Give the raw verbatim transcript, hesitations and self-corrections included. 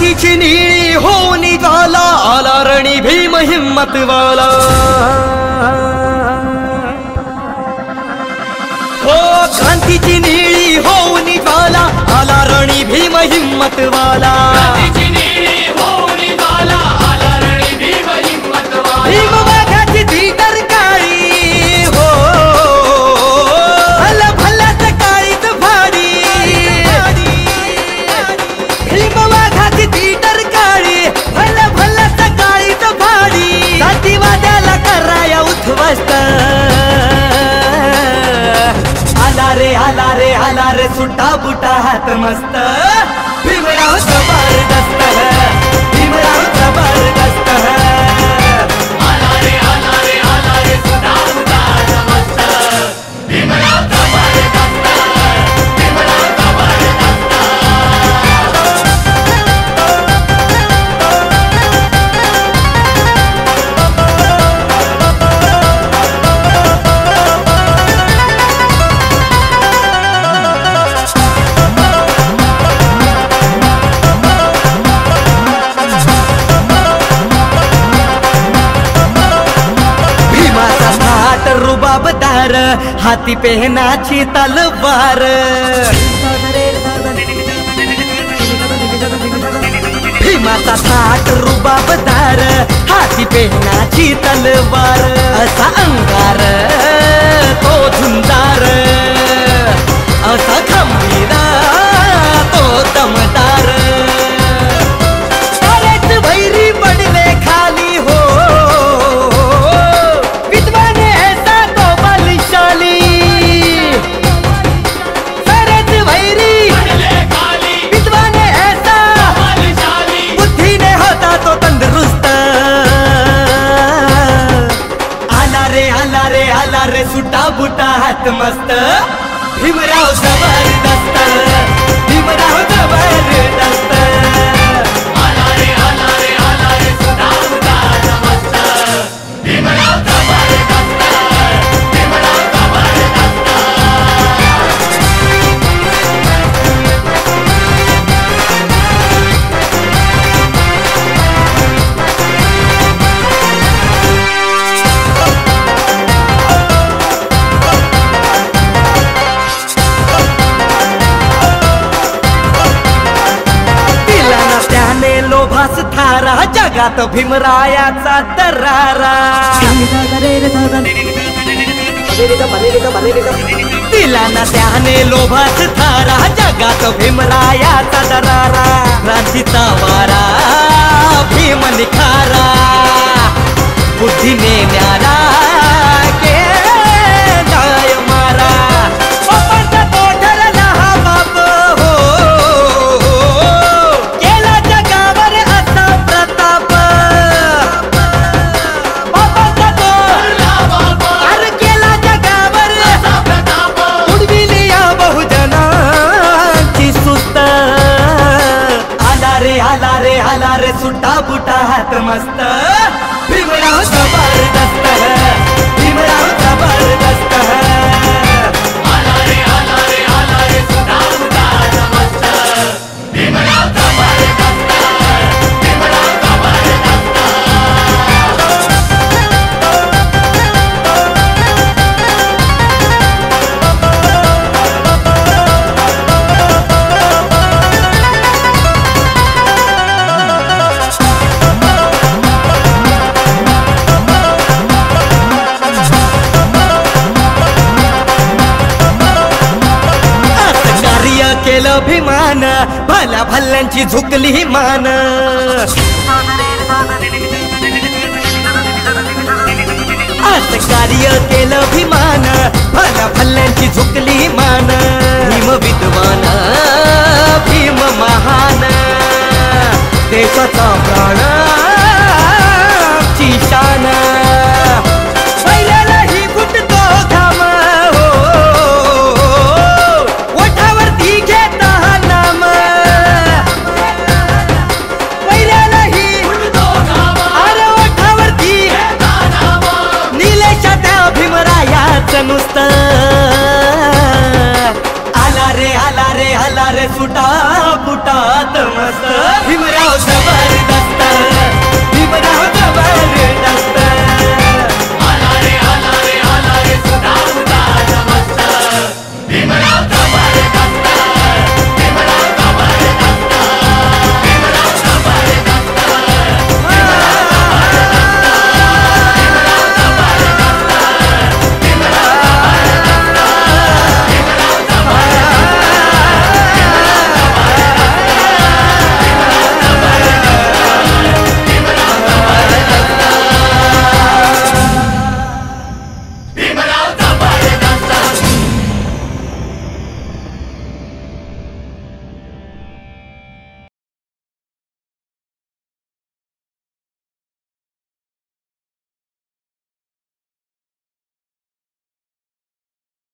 किसी नीड़ी हो निकाला आला रणी भीम हिम्मत वाला। हो क्रांति की नीड़ी हो निकाला आला रणी भीम हिम्मत वाला। आला रे आला रे आला रे सुटा बुटा हाथ मस्त, भीमराव जबरदस्त है, भीमराव जबरदस्त है। आला रे आला रे आला रे सुटा बुटा हाथ मस्त, भीमराव जबरदस्त है, भीमराव जबरदस्त। रुबाबदार हाथी पहनाची तलवार, भीमाचा थाट रुबाबदार हाथी पहनाची तलवार। असा अंगार तो झुंजार, असा खंबीरा तो दमदार। सुटा बुटा हाथ मस्त, भीमराव जबरदस्त, भीमराव जबरदस्त। आला रे आला रे आला रे सुटा बुटा हाथ मस्त, भीमराव जबरदस्त, भीमराव जबरदस्त। लोभास थारा जगात भीमरायाचा दरारा, तिला ना त्याने लोभास थारा जगात भीमरायाचा दरारा। राजीचा वारा भीम निखारा, बुद्धीने न्यारा के जाय मारा। सुटा बुटा हाथ मस्त, भीमराव जबरदस्त है, भीमराव जबरदस्त है। आला रे आला रे आला रे सुटा बुटा हाथ मस्त, भीमराव जबरदस्त है, भीमराव अभिमान भला भल्ल्यांची झुकली ही मान, आज कार्य केलं अभिमान भला भल्ल्यांची झुकली ही मान। भीम विद्वान भीम महान, देशाचा प्राण ची शान। आला रे आला रे आला रे सुटा बुटा हाथ मस्त, भीमराव भीमराव।